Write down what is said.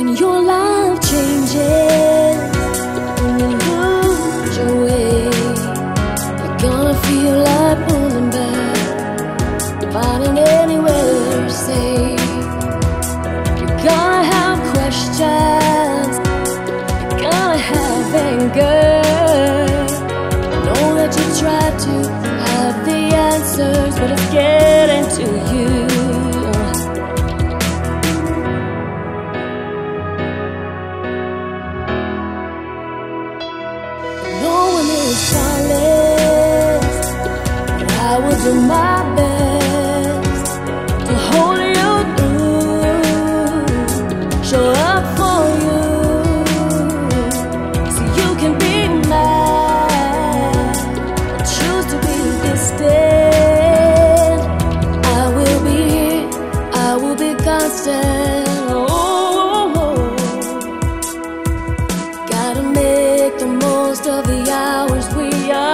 when your life changes, when you lose your way, you're gonna feel like pulling back, finding anywhere safe. You're gonna have questions, you're gonna have anger. I know that you try to have the answers, but it's getting to you. I will do my best to hold you through, show up for you, so you can be mine. I choose to be distant. I will be here, I will be constant. Oh, oh, oh. Gotta make the most of the hours we are.